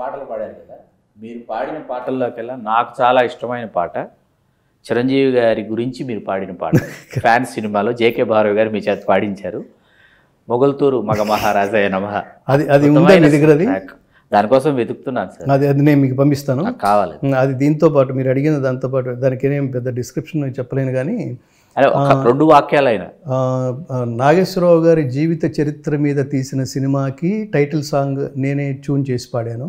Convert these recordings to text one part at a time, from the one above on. పాటలు పాడారు కదా, మీరు పాడిన పాటల్లోకెల్లా నాకు చాలా ఇష్టమైన పాట చిరంజీవి గారి గురించి మీరు పాడిన పాట. ఫ్యాన్స్ సినిమాలో జేకే భారవి గారు మీ చేత పాడించారు, మొగల్తూరు మగ మహారాజా నమః. అది దానికోసం వెతుకుతున్నాను సార్. అది నేను మీకు పంపిస్తాను కావాలి. అది దీంతో పాటు మీరు అడిగిన దాంతో పాటు దానికి ఏం పెద్ద డిస్క్రిప్షన్ చెప్పలేను కానీ రెండు వాక్యాలైనా నాగేశ్వరరావు గారి జీవిత చరిత్ర మీద తీసిన సినిమాకి టైటిల్ సాంగ్ నేనే ట్యూన్ చేసి పాడాను.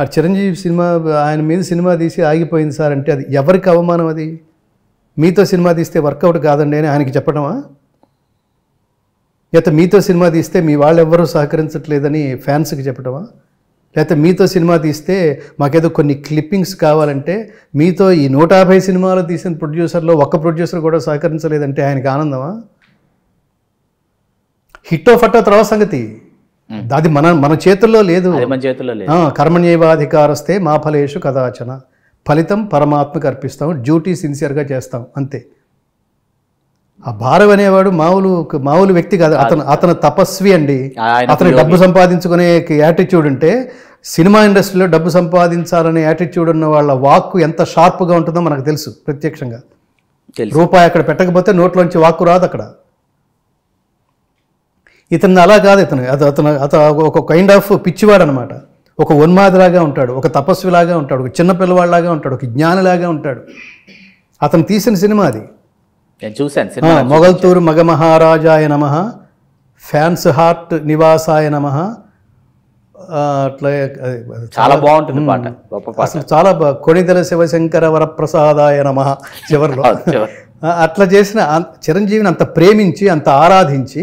ఆ చిరంజీవి సినిమా ఆయన మీద సినిమా తీసి ఆగిపోయింది సార్ అంటే అది ఎవరికి అవమానం. అది మీతో సినిమా తీస్తే వర్కౌట్ కాదండి అని ఆయనకి చెప్పడమా, లేకపోతే మీతో సినిమా తీస్తే మీ వాళ్ళెవ్వరూ సహకరించట్లేదని ఫ్యాన్స్కి చెప్పడమా, లేకపోతే మీతో సినిమా తీస్తే మాకేదో కొన్ని క్లిప్పింగ్స్ కావాలంటే మీతో ఈ 150 సినిమాలు తీసిన ప్రొడ్యూసర్లో ఒక్క ప్రొడ్యూసర్ కూడా సహకరించలేదంటే ఆయనకి ఆనందమా. హిట్టో ఫట్టో తర్వాత సంగతి, అది మన చేతుల్లో లేదు. కర్మణ్యవాధికారస్తే మా ఫలేషు కదాచన, ఫలితం పరమాత్మకు అర్పిస్తాం, డ్యూటీ సిన్సియర్గా చేస్తాం అంతే. ఆ భారవ్ అనేవాడు మామూలు వ్యక్తి కాదు, అతను తపస్వి అండి. అతను డబ్బు సంపాదించుకునే యాటిట్యూడ్ ఉంటే సినిమా ఇండస్ట్రీలో డబ్బు సంపాదించాలనే యాటిట్యూడ్ ఉన్న వాళ్ళ వాక్కు ఎంత షార్ప్గా ఉంటుందో మనకు తెలుసు. ప్రత్యక్షంగా రూపాయి అక్కడ పెట్టకపోతే నోట్లోంచి వాక్కు రాదు అక్కడ. ఇతను అలా కాదు, అతను ఒక కైండ్ ఆఫ్ పిచ్చివాడు అనమాట. ఒక ఉన్మాదిలాగా ఉంటాడు, ఒక తపస్విలాగా ఉంటాడు, ఒక చిన్న పిల్లవాడిలాగా ఉంటాడు, ఒక జ్ఞానిలాగా ఉంటాడు. అతను తీసిన సినిమా అది. నేను చూశాను మొగల్తూరు మగ మహారాజాయ నమః, ఫ్యాన్స్ హార్ట్ నివాసాయ నమః. అట్లా చాలా బాగుంటుంది పాట, గొప్ప పాట. అసలు చాలా కొణిదెల శివశంకర వరప్రసాదాయ నమః చివరిలో. అట్లా చేసిన చిరంజీవిని అంత ప్రేమించి అంత ఆరాధించి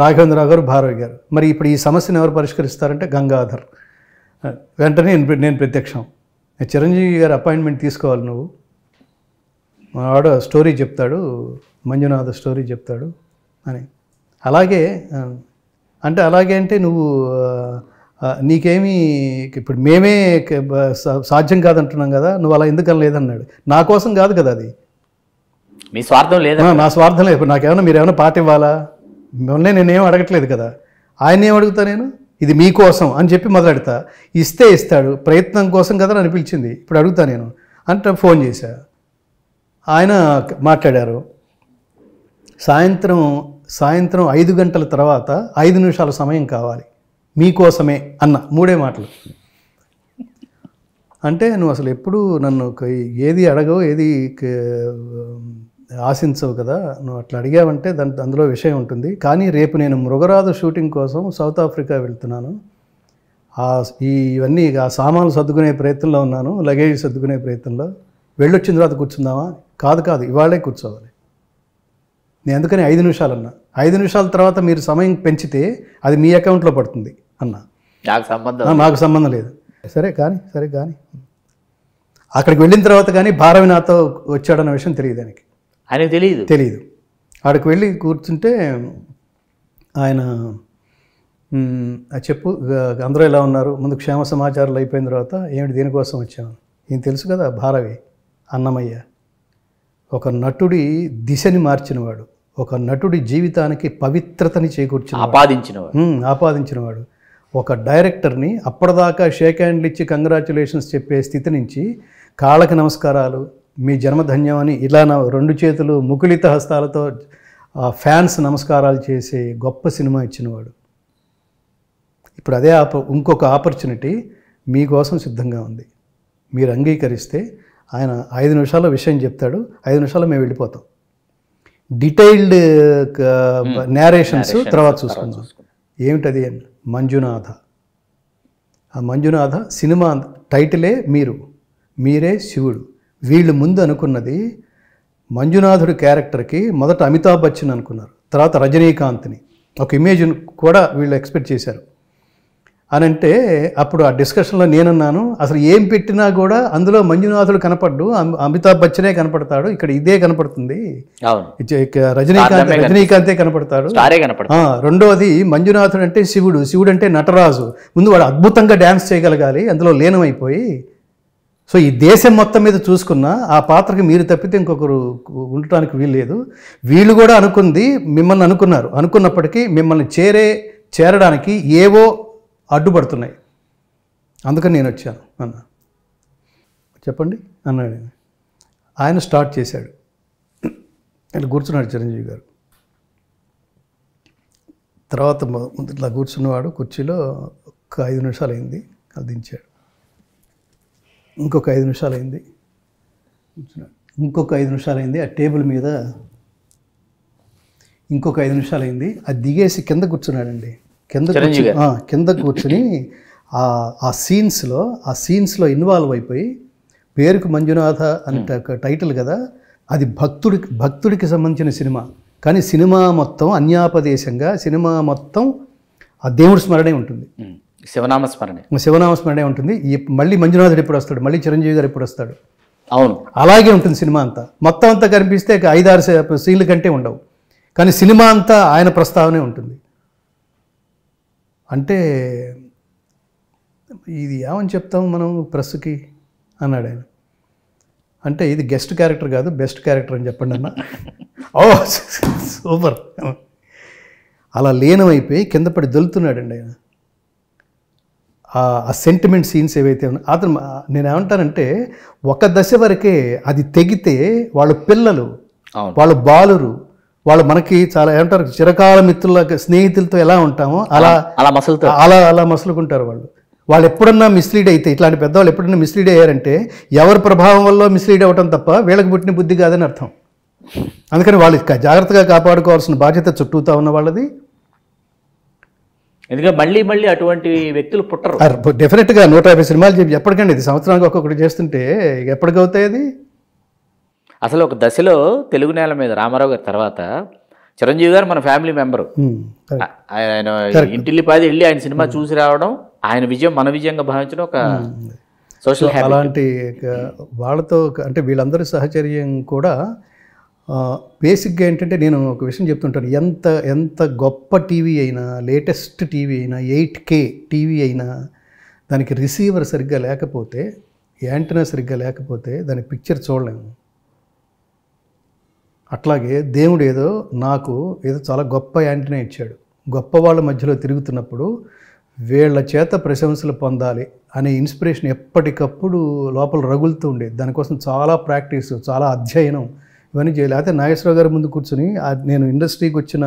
రాఘవేంద్రరావు గారు భారవి గారు. మరి ఇప్పుడు ఈ సమస్యను ఎవరు పరిష్కరిస్తారంటే గంగాధర్. వెంటనే నేను ప్రత్యక్షం, చిరంజీవి గారు అపాయింట్మెంట్ తీసుకోవాలి, నువ్వు వాడు స్టోరీ చెప్తాడు, మంజునాథ స్టోరీ చెప్తాడు అని. అలాగే అంటే నువ్వు నీకేమీ ఇప్పుడు మేమే సాధ్యం కాదంటున్నాం కదా, నువ్వు అలా ఎందుకని లేదన్నాడు. నా కోసం కాదు కదా అది, మీ స్వార్థం లేదా నా స్వార్థం లేదు. నాకేమైనా మీరేమైనా పాట ఇవ్వాలా, మిమ్మల్ని నేనేం అడగట్లేదు కదా, ఆయన ఏం అడుగుతా నేను, ఇది మీకోసం అని చెప్పి మొదలెడతా. ఇస్తే ఇస్తాడు, ప్రయత్నం కోసం కదా నన్ను పిలిచింది, ఇప్పుడు అడుగుతా నేను అంటే ఫోన్ చేశా. ఆయన మాట్లాడారు. సాయంత్రం 5 గంటల తర్వాత 5 నిమిషాల సమయం కావాలి మీకోసమే అన్న, 3 మాటలు. అంటే నువ్వు అసలు ఎప్పుడు నన్ను ఏది అడగవు, ఏది ఆశించవు కదా, నువ్వు అట్లా అడిగావంటే అందులో విషయం ఉంటుంది. కానీ రేపు నేను మృగరాజు షూటింగ్ కోసం సౌత్ ఆఫ్రికా వెళ్తున్నాను, ఇవన్నీ ఆ సామాన్లు సర్దుకునే ప్రయత్నంలో ఉన్నాను, లగేజ్ సర్దుకునే ప్రయత్నంలో. వెళ్ళొచ్చిన తర్వాత కూర్చుందామా, కాదు ఇవాళే కూర్చోవాలి నేను, అందుకని 5 నిమిషాలు అన్నా. 5 నిమిషాల తర్వాత మీరు సమయం పెంచితే అది మీ అకౌంట్లో పడుతుంది అన్నా, నాకు సంబంధం లేదు. సరే కానీ అక్కడికి వెళ్ళిన తర్వాత కానీ భారవి నాతో వచ్చాడన్న విషయం తెలియదు ఆయనకి, ఆయనకు తెలియదు. అక్కడికి వెళ్ళి కూర్చుంటే ఆయన చెప్పు అందరూ ఎలా ఉన్నారు, ముందు క్షేమ సమాచారాలు అయిపోయిన తర్వాత ఏమిటి దీనికోసం వచ్చాను. ఏం తెలుసు కదా భారవి, అన్నమయ్య ఒక నటుడి దిశని మార్చినవాడు, ఒక నటుడి జీవితానికి పవిత్రతని ఆపాదించినవాడు, ఒక డైరెక్టర్ని అప్పటిదాకా షేక్ హ్యాండ్లు ఇచ్చి కంగ్రాచ్యులేషన్స్ చెప్పే స్థితి నుంచి కాళ్ళకి నమస్కారాలు, మీ జన్మధన్యం అని ఇలా నా 2 చేతులు ముకుళిత హస్తాలతో ఫ్యాన్స్ నమస్కారాలు చేసే గొప్ప సినిమా ఇచ్చినవాడు. ఇప్పుడు అదే ఇంకొక ఆపర్చునిటీ మీకోసం సిద్ధంగా ఉంది, మీరు అంగీకరిస్తే ఆయన 5 నిమిషాల విషయం చెప్తాడు, 5 నిమిషాలు మేము వెళ్ళిపోతాం. డీటెయిల్డ్ నేరేషన్స్ తర్వాత చూసుకుందాం. ఏమిటది? మంజునాథ. ఆ మంజునాథ సినిమా టైటిలే మీరు, మీరే శివుడు. వీళ్ళు ముందు అనుకున్నది మంజునాథుడి క్యారెక్టర్కి మొదట అమితాబ్ బచ్చన్ అనుకున్నారు, తర్వాత రజనీకాంత్ని, ఒక ఇమేజ్ కూడా వీళ్ళు ఎక్స్పెక్ట్ చేశారు. అని అంటే అప్పుడు ఆ డిస్కషన్లో నేనున్నాను, అసలు ఏం పెట్టినా కూడా అందులో మంజునాథుడు కనపడ్డు, అమితాబ్ బచ్చనే కనపడతాడు, ఇక్కడ ఇదే కనపడుతుంది, రజనీకాంతే కనపడతాడు, రెండోది మంజునాథుడు అంటే శివుడు, శివుడు అంటే నటరాజు, ముందు వాడు అద్భుతంగా డ్యాన్స్ చేయగలగాలి, అందులో లీనమైపోయి. సో ఈ దేశం మొత్తం మీద చూసుకున్న ఆ పాత్రకి మీరు తప్పితే ఇంకొకరు ఉండటానికి వీల్లేదు. వీళ్ళు కూడా అనుకుంది మిమ్మల్ని అనుకున్నారు, అనుకున్నప్పటికీ మిమ్మల్ని చేరడానికి ఏవో అడ్డుపడుతున్నాయి, అందుకని నేను వచ్చాను అన్న. చెప్పండి అన్నాడు ఆయన. స్టార్ట్ చేశాడు, ఇట్లా కూర్చున్నాడు చిరంజీవి గారు. తర్వాత ఇట్లా కూర్చున్నవాడు కుర్చీలో ఒక 5 నిమిషాలు అయింది, అది దించాడు. ఇంకొక 5 నిమిషాలు అయింది, కూర్చున్నాడు. ఇంకొక 5 నిమిషాలు అయింది, ఆ టేబుల్ మీద ఇంకొక 5 నిమిషాలు అయింది, అది దిగేసి కింద కూర్చున్నాడండి. కింద కూర్చుని ఆ సీన్స్లో ఇన్వాల్వ్ అయిపోయి, పేరుకు మంజునాథ అనే టైటిల్ కదా, అది భక్తుడికి సంబంధించిన సినిమా, కానీ సినిమా మొత్తం అన్యాపదేశంగా సినిమా మొత్తం ఆ దేవుడి స్మరణే ఉంటుంది, శివనామస్మరణే ఉంటుంది. మళ్ళీ మంజునాథుడు ఎప్పుడు వస్తాడు, మళ్ళీ చిరంజీవి గారు ఎప్పుడు వస్తాడు, అవును అలాగే ఉంటుంది సినిమా అంతా. మొత్తం అంతా కనిపిస్తే 5-6 సీన్ల కంటే ఉండవు, కానీ సినిమా అంతా ఆయన ప్రస్తావనే ఉంటుంది. అంటే ఇది ఏమని చెప్తాం మనం ప్రెస్కి అన్నాడు ఆయన. అంటే ఇది గెస్ట్ క్యారెక్టర్ కాదు, బెస్ట్ క్యారెక్టర్ అని చెప్పండి అన్న. ఓ సూపర్. అలా లీనమైపోయి కింద పడి దొలుతున్నాడండి ఆయన. ఆ సెంటిమెంట్ సీన్స్ ఏవైతే ఉన్నాయో, అతను నేనేమంటానంటే ఒక దశ వరకే అది తెగితే వాళ్ళు పిల్లలు, వాళ్ళు బాలురు, వాళ్ళు మనకి చాలా ఏమంటారు, చిరకాల మిత్రుల స్నేహితులతో ఎలా ఉంటామో అలా మసులుకుంటారు వాళ్ళు. వాళ్ళు ఎప్పుడన్నా మిస్లీడ్ అయితే, ఇట్లాంటి పెద్దవాళ్ళు ఎప్పుడన్నా మిస్లీడ్ అయ్యారంటే ఎవరి ప్రభావం వల్ల మిస్లీడ్ అవ్వటం తప్ప వీళ్ళకి పుట్టిన బుద్ధి కాదని అర్థం. అందుకని వాళ్ళు జాగ్రత్తగా కాపాడుకోవాల్సిన బాధ్యత చుట్టూతా ఉన్న వాళ్ళది, ఎందుకంటే మళ్ళీ మళ్ళీ అటువంటి వ్యక్తులు పుట్టరు. డెఫినెట్గా 150 సినిమాలు చెప్పి ఎప్పటికండి ఇది సంవత్సరానికి ఒక్కొక్కటి చేస్తుంటే ఎప్పటికవుతాయి అది. అసలు ఒక దశలో తెలుగు నేల మీద రామారావు గారి తర్వాత చిరంజీవి గారు మన ఫ్యామిలీ మెంబరు. ఆయన ఇంటిల్లిపాది వెళ్ళి ఆయన సినిమా చూసి రావడం, ఆయన విజయం మన విజయంగా భావించడం ఒక సోషల్ హ్యాబిట్. అలాంటి వాళ్ళతో అంటే వీళ్ళందరూ సహచర్యం కూడా బేసిక్గా ఏంటంటే, నేను ఒక విషయం చెప్తుంటాను, ఎంత గొప్ప టీవీ అయినా, లేటెస్ట్ టీవీ అయినా, 8K టీవీ అయినా, దానికి రిసీవర్ సరిగ్గా లేకపోతే, యాంటెనా సరిగ్గా లేకపోతే దాని పిక్చర్ చూడలేము. అట్లాగే దేవుడు ఏదో నాకు ఏదో చాలా గొప్ప యాంటెనా ఇచ్చాడు, గొప్ప వాళ్ళ మధ్యలో తిరుగుతున్నప్పుడు వీళ్ళ చేత ప్రశంసలు పొందాలి అనే ఇన్స్పిరేషన్ ఎప్పటికప్పుడు లోపల రగులుతూ ఉండేది. దానికోసం చాలా ప్రాక్టీస్, చాలా అధ్యయనం ఇవన్నీ చేయాలి. అయితే నాగేశ్వరరావు గారి ముందు కూర్చొని నేను ఇండస్ట్రీకి వచ్చిన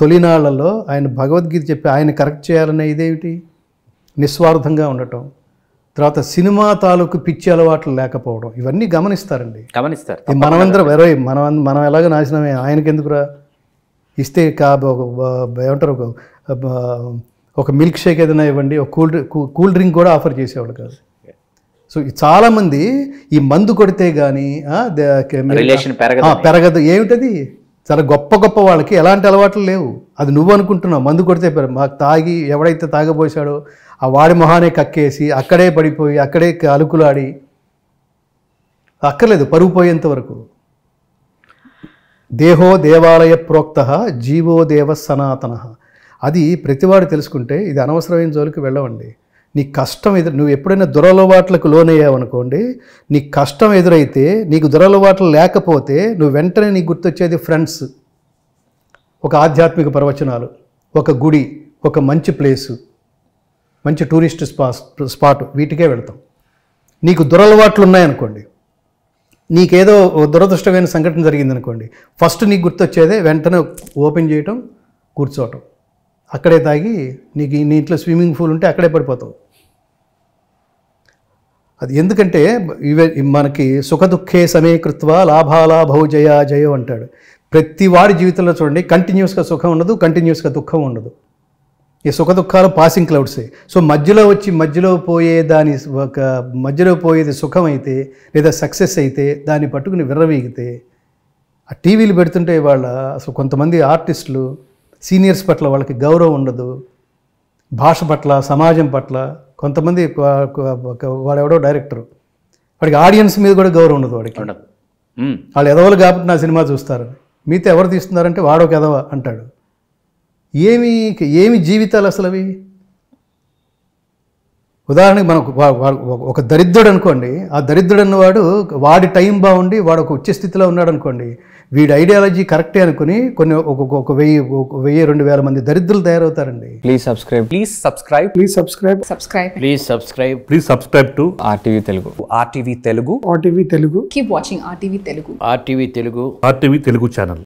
తొలినాళ్లలో ఆయన భగవద్గీత చెప్పి ఆయన కరెక్ట్ చేయాలనే ఇదేమిటి, నిస్వార్థంగా ఉండటం, తర్వాత సినిమా తాలూకు పిచ్చి అలవాట్లు లేకపోవడం, ఇవన్నీ గమనిస్తారు. మనమందరం మనం ఎలాగ నాశనమే, ఆయనకి ఎందుకురా ఇస్తే ఏమంటారు, ఒక మిల్క్ షేక్ ఏదైనా ఇవ్వండి, ఒక కూల్ డ్రింక్ కూడా ఆఫర్ చేసేవాడు కాదు. సో చాలామంది ఈ మందు కొడితే కానీ పెరగదు ఏమిటది, చాలా గొప్ప గొప్ప వాళ్ళకి ఎలాంటి అలవాట్లు లేవు. అది నువ్వు అనుకుంటున్నావు మందు కొడితే మాకు తాగి ఎవడైతే తాగబోసాడో ఆ వాడి మొహానే కక్కేసి అక్కడే పడిపోయి అక్కడే అలుకులాడి అక్కర్లేదు పరుగు పోయేంత వరకు. దేహో దేవాలయ ప్రోక్తః జీవో దేవ సనాతనః. అది ప్రతివాడు తెలుసుకుంటే ఇది అనవసరమైన జోలికి వెళ్ళవండి. నీ కష్టం నువ్వు ఎప్పుడైనా దురలవాట్లకు లోనయ్యావనుకోండి, నీ కష్టం ఎదురైతే, నీకు దురలవాట్లు లేకపోతే నువ్వు వెంటనే నీకు గుర్తొచ్చేది ఫ్రెండ్స్, ఒక ఆధ్యాత్మిక ప్రవచనాలు, ఒక గుడి, ఒక మంచి ప్లేసు, మంచి టూరిస్ట్ స్పాట్, వీటికే వెళ్తాం. నీకు దురలవాట్లు ఉన్నాయనుకోండి, నీకేదో దురదృష్టమైన సంఘటన జరిగిందనుకోండి, ఫస్ట్ నీకు గుర్తొచ్చేదే వెంటనే ఓపెన్ చేయటం, కూర్చోవటం, అక్కడే తాగి, నీకు నీ ఇంట్లో స్విమ్మింగ్ పూల్ ఉంటే అక్కడే పడిపోతావు. అది ఎందుకంటే ఇవే మనకి సుఖదుఖే సమే కృత్వా లాభాలాభౌ జయా జయో అంటాడు. ప్రతి వాడి జీవితంలో చూడండి కంటిన్యూస్గా సుఖం ఉండదు, కంటిన్యూస్గా దుఃఖం ఉండదు. ఈ సుఖ దుఃఖాలు పాసింగ్ క్లౌడ్సే. సో మధ్యలో వచ్చి మధ్యలో పోయేది సుఖం అయితే లేదా సక్సెస్ అయితే దాన్ని పట్టుకుని విర్రవీగితే ఆ టీవీలు పెడుతుంటే వాళ్ళ అసలు కొంతమంది ఆర్టిస్టులు సీనియర్స్ పట్ల వాళ్ళకి గౌరవం ఉండదు, భాష పట్ల సమాజం పట్ల. కొంతమంది వాడెవడో డైరెక్టరు వాడికి ఆడియన్స్ మీద కూడా గౌరవం ఉండదు, వాడికి వాళ్ళు ఎదవలు కాబట్టి నా సినిమా చూస్తారు, మీతో ఎవరు తీస్తున్నారంటే వాడో ఎదవ అంటాడు. ఏమి జీవితాలు అసలు అవి. ఉదాహరణకి మనకు ఒక దరిద్రుడు అనుకోండి, ఆ దరిద్రుడు అన్నవాడు వాడి టైం బాగుండి వాడు ఒక ఉచ్చ స్థితిలో ఉన్నాడు అనుకోండి, వీడి ఐడియాలజీ కరెక్టే అనుకుని కొన్ని ఒక 1000-2000 మంది దరిద్రులు తయారవుతారండి. Please subscribe to RTV Telugu. Keep watching RTV Telugu channel.